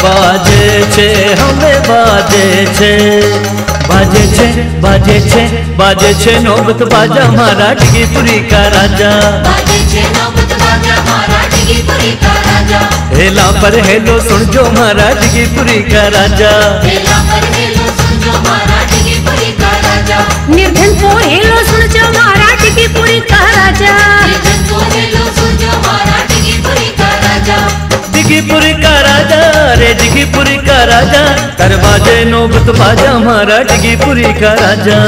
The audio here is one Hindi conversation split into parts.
बाजे छे हमें बाजे छे नोबत बाजा म्हारा डिगी पुरी का राजा। हेला पर हेलो सुन जो म्हारा डिगी पुरी का राजा। निर्धन को हेलो सुन जो म्हारा डिगी पुरी का राजा। डिगीपुरी का राजा रे डिगीपुरी का राजा, कर बाजे नोबत बाजा म्हारा डिगीपुरी का राजा।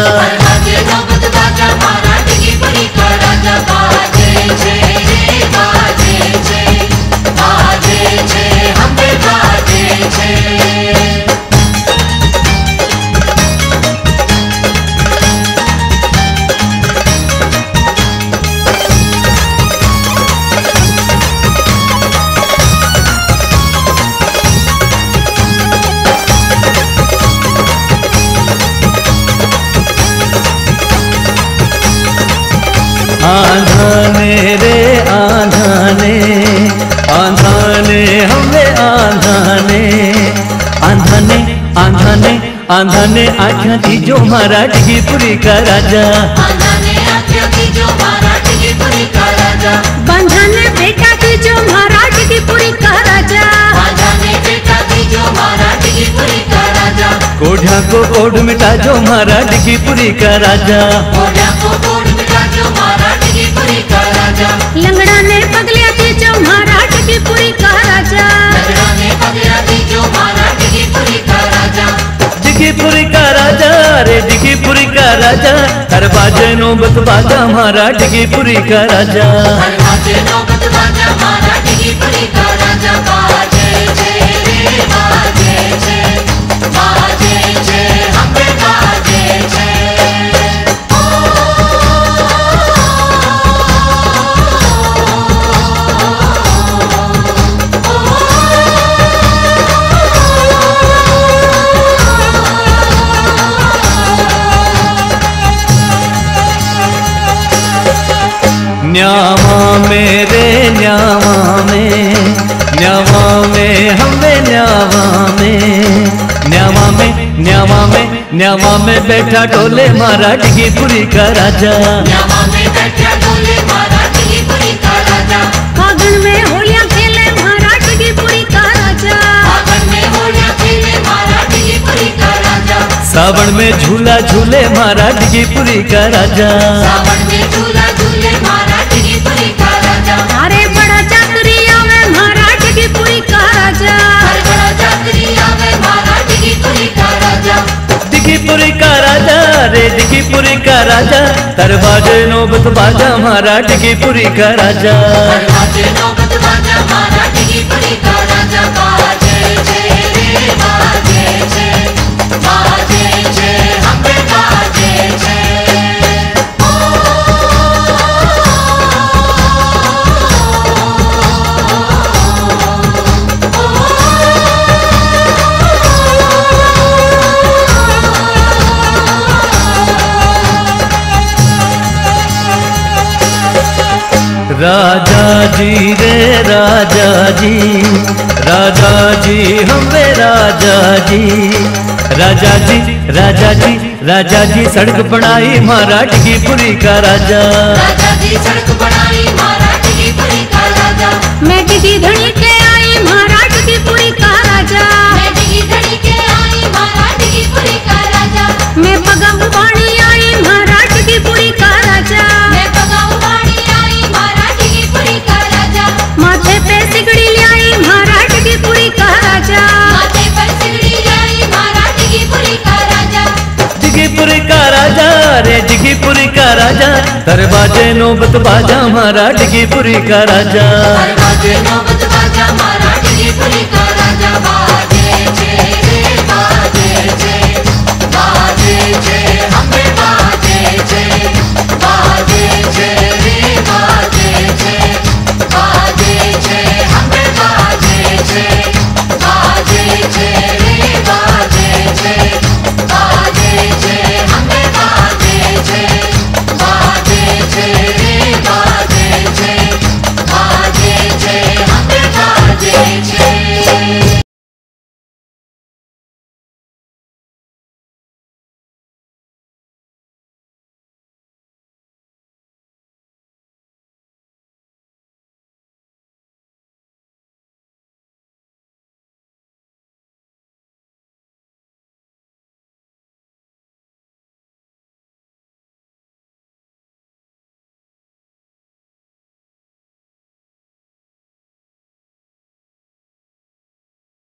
आंधाने आख्या थी जो म्हारा डिगी पुरी का राजा। बंधाने बेटा थी जो म्हारा डिगी पुरी का राजा। कोढ़िया को कोढ़ मिटा जो म्हारा डिगी पुरी का राजा। लंगड़ा ने पगलिया थी जो म्हारा डिगी पुरी का राजा। डिगीपुरी का राजा रे डिगीपुरी का राजा, हर बाजे नोबत बाजा म्हारा डिगीपुरी का राजा। न्यावा में बैठा डोले म्हारा डिगीपुरी का राजा। फागुन में होलियां खेले म्हारा डिगीपुरी का राजा। सावन में झूला झूले म्हारा डिगीपुरी का राजा। डिगीपुरी का राजा रे डिगीपुरी का राजा, तर बाजे नोबत बाजा म्हारा डिगीपुरी का राजा। राजा जी सड़क बनाई म्हारा डिगीपुरी का राजा। मैं डिगी धनी के आई म्हारा डिगीपुरी का राजा। मैं पगम पानी आई म्हारा डिगीपुरी का राजा। अरे बाजे नौबत बाजा म्हारा डिग्गी पुरी का राजा।